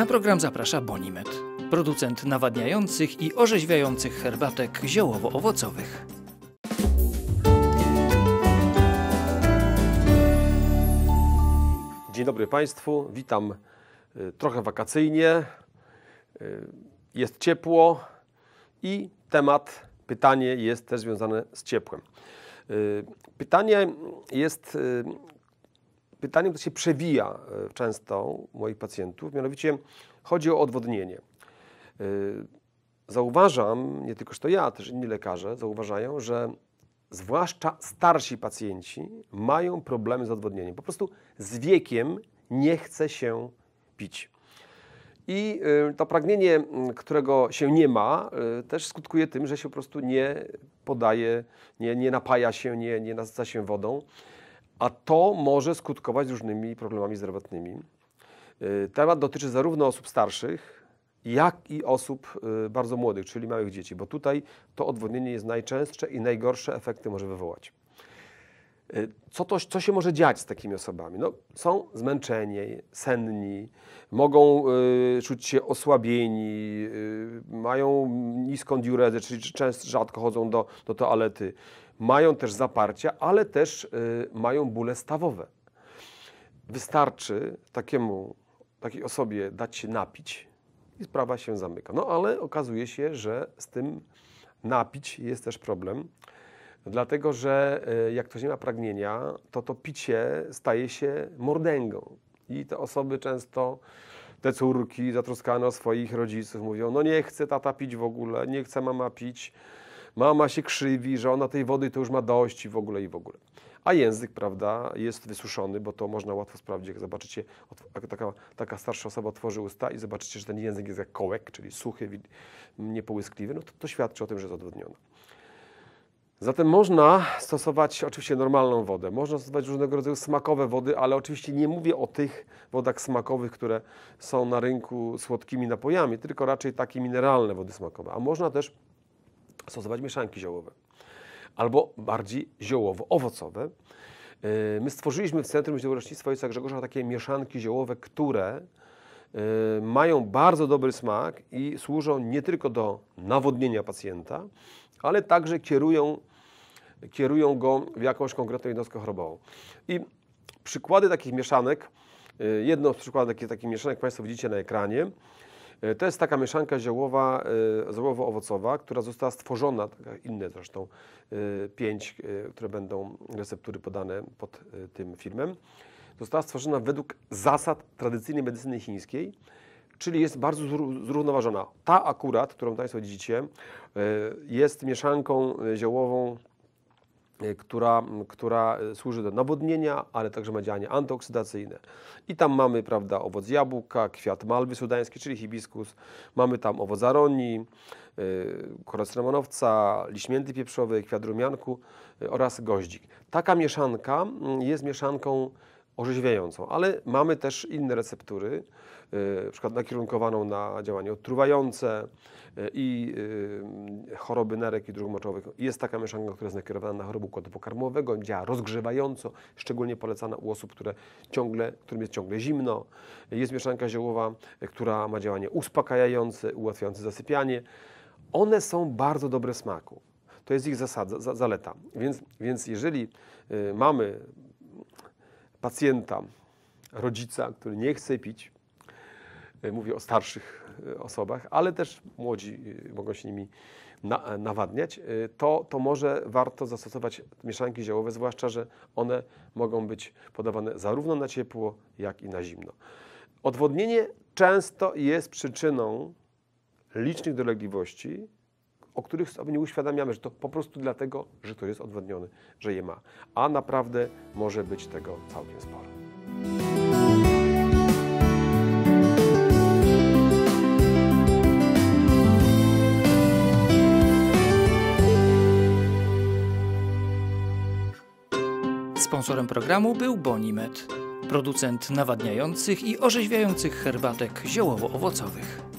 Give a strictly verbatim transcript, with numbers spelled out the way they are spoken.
Na program zaprasza Bonimed, producent nawadniających i orzeźwiających herbatek ziołowo-owocowych. Dzień dobry Państwu, witam trochę wakacyjnie, jest ciepło i temat, pytanie jest też związane z ciepłem. Pytanie jest pytaniem, które się przewija często u moich pacjentów, mianowicie chodzi o odwodnienie. Zauważam, nie tylko że to ja, też inni lekarze zauważają, że zwłaszcza starsi pacjenci mają problemy z odwodnieniem. Po prostu z wiekiem nie chce się pić. I to pragnienie, którego się nie ma, też skutkuje tym, że się po prostu nie podaje, nie, nie napaja się, nie, nie nasyca się wodą. A to może skutkować różnymi problemami zdrowotnymi. Temat dotyczy zarówno osób starszych, jak i osób bardzo młodych, czyli małych dzieci, bo tutaj to odwodnienie jest najczęstsze i najgorsze efekty może wywołać. Co, to, co się może dziać z takimi osobami? No, są zmęczeni, senni, mogą y, czuć się osłabieni, y, mają niską diurezę, czyli często rzadko chodzą do, do toalety, mają też zaparcia, ale też y, mają bóle stawowe. Wystarczy takiemu, takiej osobie dać się napić i sprawa się zamyka. No ale okazuje się, że z tym napić jest też problem, dlatego że jak ktoś nie ma pragnienia, to to picie staje się mordęgą. I te osoby często, te córki zatroskane o swoich rodziców mówią, no nie chce tata pić w ogóle, nie chce mama pić, mama się krzywi, że ona tej wody to już ma dość i w ogóle i w ogóle. A język, prawda, jest wysuszony, bo to można łatwo sprawdzić, jak zobaczycie, taka, taka starsza osoba otworzy usta i zobaczycie, że ten język jest jak kołek, czyli suchy, niepołyskliwy, no to, to świadczy o tym, że jest odwodniony. Zatem można stosować oczywiście normalną wodę, można stosować różnego rodzaju smakowe wody, ale oczywiście nie mówię o tych wodach smakowych, które są na rynku słodkimi napojami, tylko raczej takie mineralne wody smakowe, a można też stosować mieszanki ziołowe. Albo bardziej ziołowo-owocowe. My stworzyliśmy w Centrum Ziołolecznictwa ojca Grzegorza takie mieszanki ziołowe, które mają bardzo dobry smak i służą nie tylko do nawodnienia pacjenta, ale także kierują, kierują go w jakąś konkretną jednostkę chorobową. I przykłady takich mieszanek, jedno z przykładów takich, takich mieszanek Państwo widzicie na ekranie. To jest taka mieszanka ziołowa, ziołowo-owocowa, która została stworzona, inne zresztą pięć, które będą receptury podane pod tym filmem, została stworzona według zasad tradycyjnej medycyny chińskiej, czyli jest bardzo zrównoważona. Ta akurat, którą Państwo widzicie, jest mieszanką ziołową, która, która służy do nawodnienia, ale także ma działanie antyoksydacyjne. I tam mamy, prawda, owoc jabłka, kwiat malwy sudańskiej, czyli hibiskus, mamy tam owoc aronii, korec cynamonowca, liśmięty pieprzowej, kwiat rumianku oraz goździk. Taka mieszanka jest mieszanką orzeźwiającą, ale mamy też inne receptury, na przykład nakierunkowaną na działanie odtruwające i choroby nerek i dróg moczowych. Jest taka mieszanka, która jest nakierowana na chorobę układu pokarmowego, działa rozgrzewająco, szczególnie polecana u osób, które ciągle, którym jest ciągle zimno. Jest mieszanka ziołowa, która ma działanie uspokajające, ułatwiające zasypianie. One są bardzo dobre smaku. To jest ich zasada, za, zaleta. Więc, więc jeżeli y, mamy pacjenta, rodzica, który nie chce pić, mówię o starszych osobach, ale też młodzi mogą się nimi na, nawadniać, to, to może warto zastosować mieszanki ziołowe, zwłaszcza że one mogą być podawane zarówno na ciepło, jak i na zimno. Odwodnienie często jest przyczyną licznych dolegliwości, o których sobie nie uświadamiamy, że to po prostu dlatego, że to jest odwodniony, że je ma. A naprawdę może być tego całkiem sporo. Sponsorem programu był Bonimed, producent nawadniających i orzeźwiających herbatek ziołowo-owocowych.